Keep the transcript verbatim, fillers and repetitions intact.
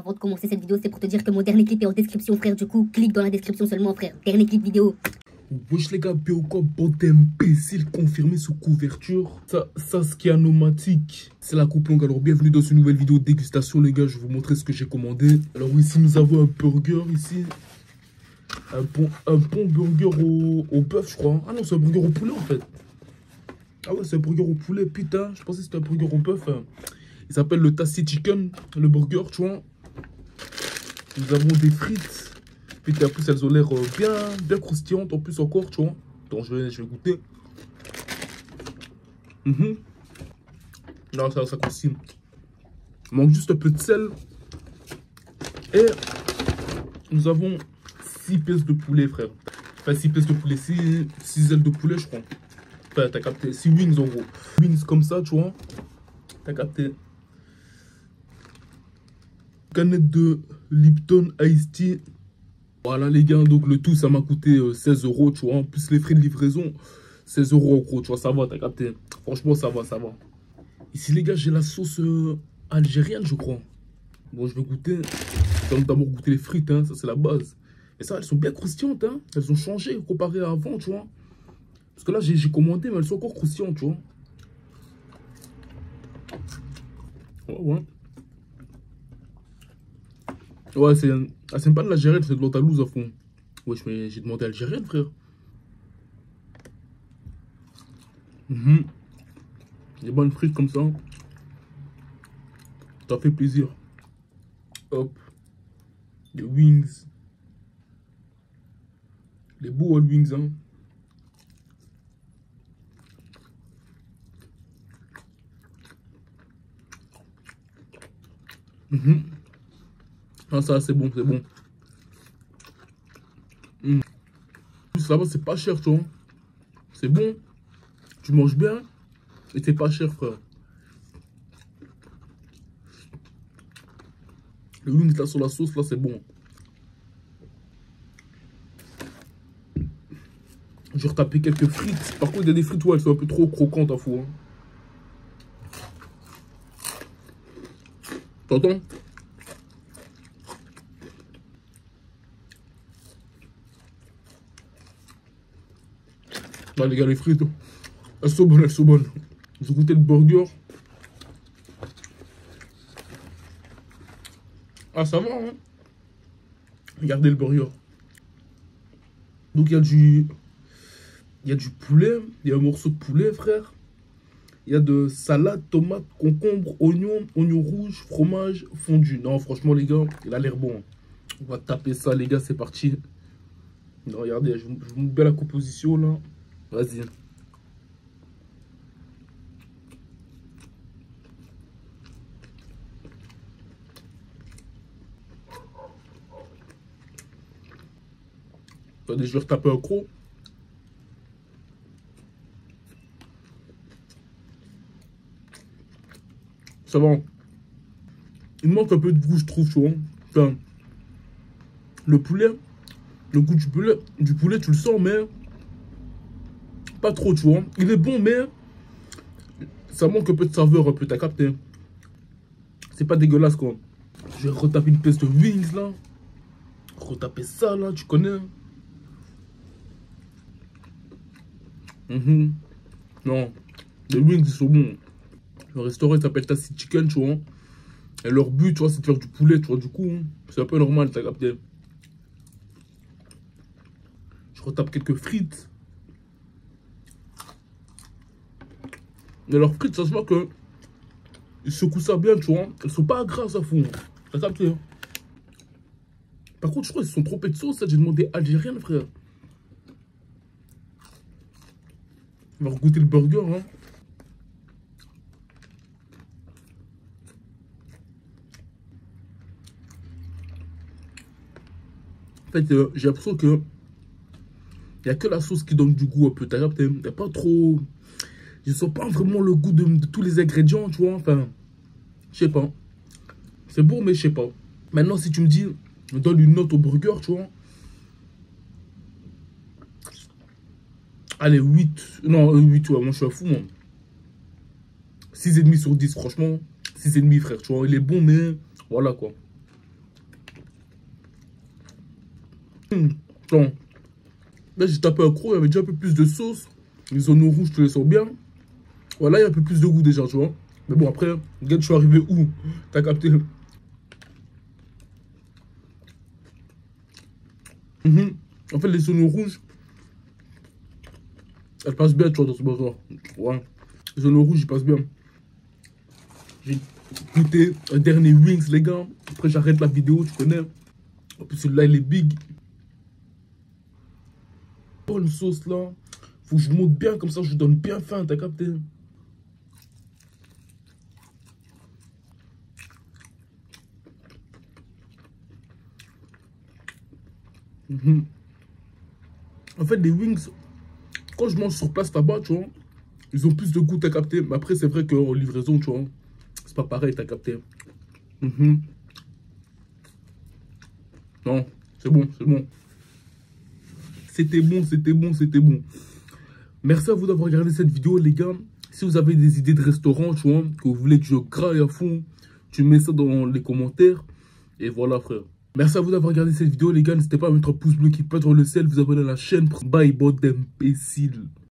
Avant de commencer cette vidéo, c'est pour te dire que mon dernier clip est en description, frère. Du coup, clique dans la description seulement, frère. Dernier clip vidéo. Wesh les gars, P O C O B bande imbécile confirmé sous couverture. Ça, ça ce qui est anomatique. C'est la coupe longue, alors bienvenue dans une nouvelle vidéo dégustation les gars, je vais vous montrer ce que j'ai commandé. Alors ici nous avons un burger ici. Un bon, un bon burger au, au bœuf je crois. Ah non c'est un burger au poulet en fait. Ah ouais c'est un burger au poulet, putain, je pensais que c'était un burger au bœuf. Il s'appelle le Tassis Chicken, le burger tu vois. Nous avons des frites. Putain, en plus elles ont l'air bien, bien croustillantes en plus encore, tu vois. Donc je vais, je vais goûter. Mm-hmm. Non, ça, ça croustille. Il manque juste un peu de sel. Et nous avons six pièces de poulet, frère. Enfin, six pièces de poulet, six ailes de poulet, je crois. Enfin, t'as capté, six wings en gros. Wings comme ça, tu vois. T'as capté. Canette de Lipton Ice Tea. Voilà les gars, donc le tout ça m'a coûté seize euros, tu vois, en plus les frais de livraison, seize euros en gros, tu vois, ça va, t'as capté, franchement ça va, ça va. Ici les gars, j'ai la sauce euh, algérienne, je crois. Bon, je vais goûter, je vais d'abord goûter les frites, hein, ça c'est la base. Et ça, elles sont bien croustillantes, hein, elles ont changé comparé à avant, tu vois. Parce que là, j'ai commandé, mais elles sont encore croustillantes, tu vois. Ouais, ouais. Ouais, c'est ah, pas de l'algérienne, c'est de l'antalouse à fond. Wesh, mais j'ai demandé algérienne, frère. Mmh. Des bonnes frites comme ça. Ça fait plaisir. Hop. Les wings. Les beaux all wings, hein. Mmh. Ah ça c'est bon, c'est bon. Mm. Là-bas c'est pas cher tu vois. C'est bon. Tu manges bien. Et c'est pas cher frère. Le wings là sur la sauce là c'est bon. Je vais retaper quelques frites. Par contre il y a des frites où ouais, elles sont un peu trop croquantes à fou. Hein. T'entends? Ah, les gars, les frites, elles sont bonnes, elles sont bonnes. J'ai goûté le burger. Ah, ça va, hein. Regardez le burger. Donc, il y a du... Il y a du poulet. Il y a un morceau de poulet, frère. Il y a de salade, tomate, concombre, oignon, oignon rouge, fromage, fondu. Non, franchement, les gars, il a l'air bon. On va taper ça, les gars, c'est parti. Non, regardez, je vous mets la composition, là. Vas-y. Attendez, je vais retaper un croc. Ça va. Il manque un peu de goût, je trouve, tu vois. Enfin, le poulet, le goût du poulet, du poulet, tu le sens, mais... Pas trop, tu vois. Il est bon, mais ça manque un peu de saveur, un peu, t'as capté. C'est pas dégueulasse, quoi. Je vais retaper une pièce de wings, là. Retaper ça, là, tu connais. Mm-hmm. Non, les wings, ils sont bons. Le restaurant s'appelle Tasty Chicken, tu vois. Et leur but, tu vois, c'est de faire du poulet, tu vois, du coup. C'est un peu normal, t'as capté. Je retape quelques frites. Et leurs frites, ça se voit que ils secouent ça bien, tu vois. Elles sont pas grasses à fond. T'as capté. Par contre, je crois qu'ils se sont trompés de sauce. J'ai demandé algérienne, frère. On va regoûter le burger, hein. En fait, euh, j'ai l'impression que il n'y a que la sauce qui donne du goût un peu. T'as capté. Il n'y a pas trop... Je sens pas vraiment le goût de, de tous les ingrédients, tu vois, enfin, je sais pas. C'est bon, mais je sais pas. Maintenant, si tu me dis, je donne une note au burger, tu vois. Allez, huit, non, huit, ouais, moi je suis un fou, moi. six virgule cinq sur dix, franchement, six virgule cinq, frère, tu vois, il est bon, mais voilà, quoi. Donc, là, j'ai tapé un croc, il y avait déjà un peu plus de sauce. Les oignons rouges, tu les sens bien. Voilà, il y a un peu plus de goût déjà, tu vois. Mais bon, après, regarde, je suis arrivé où? T'as capté? Mmh. En fait, les oignons rouges, elles passent bien, tu vois, dans ce bazar. Ouais. Les oignons rouges, ils passent bien. J'ai goûté un dernier wings, les gars. Après, j'arrête la vidéo, tu connais. En plus, celui-là, il est big. Bonne sauce, là. Faut que je monte bien, comme ça, je donne bien faim, t'as capté? Mmh. En fait, les wings, quand je mange sur place là-bas, tu vois, ils ont plus de goût, t'as capté. Mais après, c'est vrai qu'en livraison, tu vois, c'est pas pareil, t'as capté. Mmh. Non, c'est bon, c'est bon. C'était bon, c'était bon, c'était bon. Merci à vous d'avoir regardé cette vidéo, les gars. Si vous avez des idées de restaurants, tu vois, que vous voulez que je graille à fond, tu mets ça dans les commentaires. Et voilà, frère. Merci à vous d'avoir regardé cette vidéo, les gars. N'hésitez pas à mettre un pouce bleu qui pète dans le ciel, vous abonner à la chaîne. Bye, bande d'imbéciles.